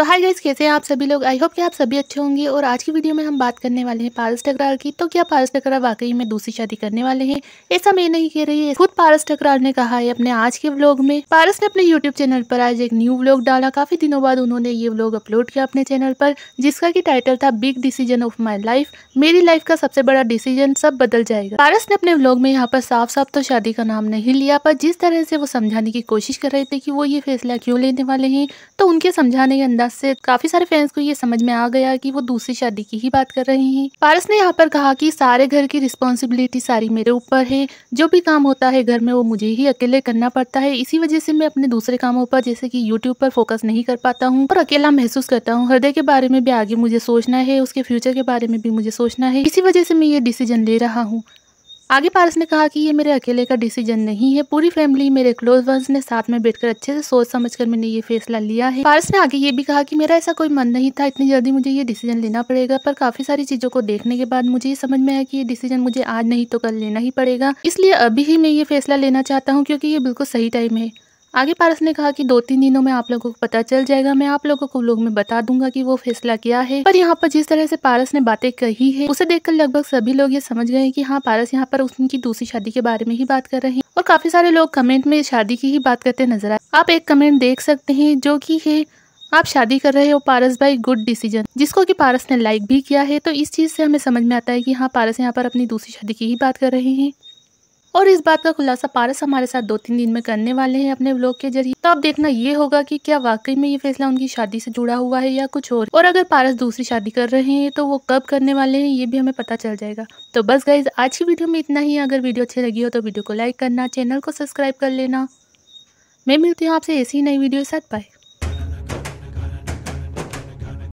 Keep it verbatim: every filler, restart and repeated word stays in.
तो hi guys, कैसे हैं आप सभी लोग। आई होप कि आप सभी अच्छे होंगे। और आज की वीडियो में हम बात करने वाले हैं पारस ठकराल की। तो क्या पारस ठकराल वाकई में दूसरी शादी करने वाले हैं? ऐसा मैं नहीं कह रही है, खुद पारस ठकराल ने कहा है अपने आज के व्लॉग में। पारस ने अपने यूट्यूब चैनल पर आज एक न्यू व्लॉग डाला। काफी दिनों बाद उन्होंने ये व्लॉग अपलोड किया अपने चैनल पर, जिसका की टाइटल था big decision of my life, मेरी लाइफ का सबसे बड़ा डिसीजन, सब बदल जाएगा। पारस ने अपने व्लॉग में यहाँ पर साफ साफ तो शादी का नाम नहीं लिया, पर जिस तरह से वो समझाने की कोशिश कर रहे थे कि वो ये फैसला क्यों लेने वाले हैं, तो उनके समझाने के अंदाज से काफी सारे फैंस को ये समझ में आ गया कि वो दूसरी शादी की ही बात कर रहे हैं। पारस ने यहाँ पर कहा कि सारे घर की रिस्पॉन्सिबिलिटी सारी मेरे ऊपर है, जो भी काम होता है घर में वो मुझे ही अकेले करना पड़ता है। इसी वजह से मैं अपने दूसरे कामों पर जैसे कि यूट्यूब पर फोकस नहीं कर पाता हूँ और अकेला महसूस करता हूँ। हृदय के बारे में भी आगे मुझे सोचना है, उसके फ्यूचर के बारे में भी मुझे सोचना है, इसी वजह से मैं ये डिसीजन ले रहा हूँ। आगे पारस ने कहा कि ये मेरे अकेले का डिसीजन नहीं है, पूरी फैमिली मेरे क्लोज वंस ने साथ में बैठकर अच्छे से सोच समझकर मैंने ये फैसला लिया है। पारस ने आगे ये भी कहा कि मेरा ऐसा कोई मन नहीं था इतनी जल्दी मुझे ये डिसीजन लेना पड़ेगा, पर काफी सारी चीजों को देखने के बाद मुझे ये समझ में आया कि ये डिसीजन मुझे आज नहीं तो कल लेना ही पड़ेगा, इसलिए अभी ही मैं ये फैसला लेना चाहता हूँ क्योंकि ये बिल्कुल सही टाइम है। आगे पारस ने कहा कि दो तीन दिनों में आप लोगों को पता चल जाएगा, मैं आप लोगों को लोग में बता दूंगा कि वो फैसला क्या है। पर यहाँ पर जिस तरह से पारस ने बातें कही है, उसे देखकर लगभग सभी लोग ये समझ गए कि हाँ, पारस यहाँ पर उनकी दूसरी शादी के बारे में ही बात कर रहे हैं। और काफी सारे लोग कमेंट में शादी की ही बात करते नजर आए। आप एक कमेंट देख सकते हैं जो की है, आप शादी कर रहे हो पारस भाई, गुड डिसीजन, जिसको कि पारस ने लाइक भी किया है। तो इस चीज से हमें समझ में आता है कि हाँ, पारस यहाँ पर अपनी दूसरी शादी की ही बात कर रहे हैं। और इस बात का खुलासा पारस हमारे साथ दो तीन दिन में करने वाले हैं अपने व्लॉग के जरिए। तो अब देखना ये होगा कि क्या वाकई में ये फैसला उनकी शादी से जुड़ा हुआ है या कुछ और। और अगर पारस दूसरी शादी कर रहे हैं तो वो कब करने वाले हैं ये भी हमें पता चल जाएगा। तो बस गाइज, आज की वीडियो में इतना ही। अगर वीडियो अच्छी लगी हो तो वीडियो को लाइक करना, चैनल को सब्सक्राइब कर लेना। मैं मिलती हूँ आपसे ऐसी नई वीडियो के साथ। बाय।